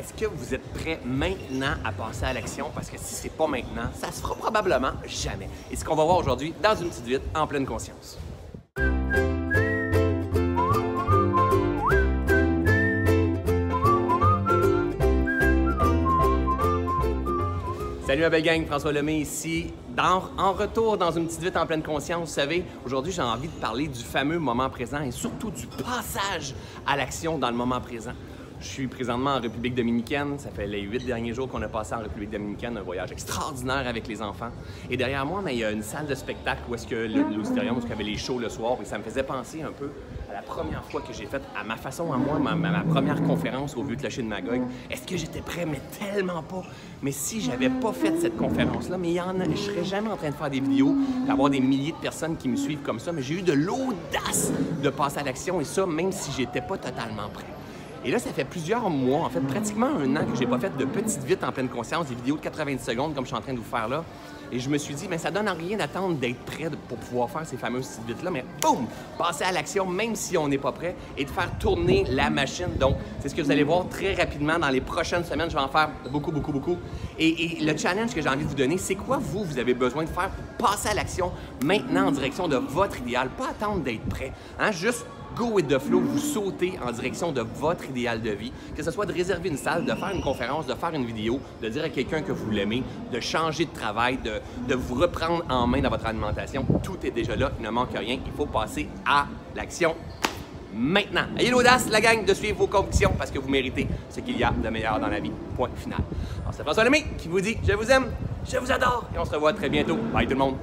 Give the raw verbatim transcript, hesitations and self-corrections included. est-ce que vous êtes prêt maintenant à passer à l'action? Parce que si c'est pas maintenant, ça se fera probablement jamais. Et ce qu'on va voir aujourd'hui dans une petite vite, en pleine conscience. Salut ma belle gang, François Lemay ici. Dans, en retour dans une petite vite en pleine conscience, vous savez, aujourd'hui j'ai envie de parler du fameux moment présent et surtout du passage à l'action dans le moment présent. Je suis présentement en République Dominicaine. Ça fait les huit derniers jours qu'on a passé en République Dominicaine, un voyage extraordinaire avec les enfants. Et derrière moi, mais il y a une salle de spectacle où est-ce que l'auditorium, où il y avait les shows le soir, et ça me faisait penser un peu à la première fois que j'ai faite, à ma façon, à moi, ma, ma première conférence au Vieux Clocher de Magog. Est-ce que j'étais prêt? Mais tellement pas! Mais si j'avais pas fait cette conférence-là, mais il y en a, je serais jamais en train de faire des vidéos, d'avoir des milliers de personnes qui me suivent comme ça, mais j'ai eu de l'audace de passer à l'action, et ça, même si j'étais pas totalement prêt. Et là, ça fait plusieurs mois, en fait, pratiquement un an que j'ai pas fait de petites vites en pleine conscience, des vidéos de quatre-vingt-dix secondes comme je suis en train de vous faire là. Et je me suis dit, mais ça donne à rien d'attendre d'être prêt pour pouvoir faire ces fameuses petites vites-là, mais boum! Passer à l'action, même si on n'est pas prêt, et de faire tourner la machine. Donc, c'est ce que vous allez voir très rapidement dans les prochaines semaines. Je vais en faire beaucoup, beaucoup, beaucoup. Et, et le challenge que j'ai envie de vous donner, c'est quoi vous, vous avez besoin de faire pour passer à l'action maintenant en direction de votre idéal? Pas attendre d'être prêt, hein? Juste go with the flow, vous sautez en direction de votre idéal de vie, que ce soit de réserver une salle, de faire une conférence, de faire une vidéo, de dire à quelqu'un que vous l'aimez, de changer de travail, de, de vous reprendre en main dans votre alimentation. Tout est déjà là, il ne manque rien, il faut passer à l'action maintenant. Ayez l'audace, la gang, de suivre vos convictions parce que vous méritez ce qu'il y a de meilleur dans la vie. Point final. Alors c'est François Lemay qui vous dit « Je vous aime, je vous adore » et on se revoit très bientôt. Bye tout le monde!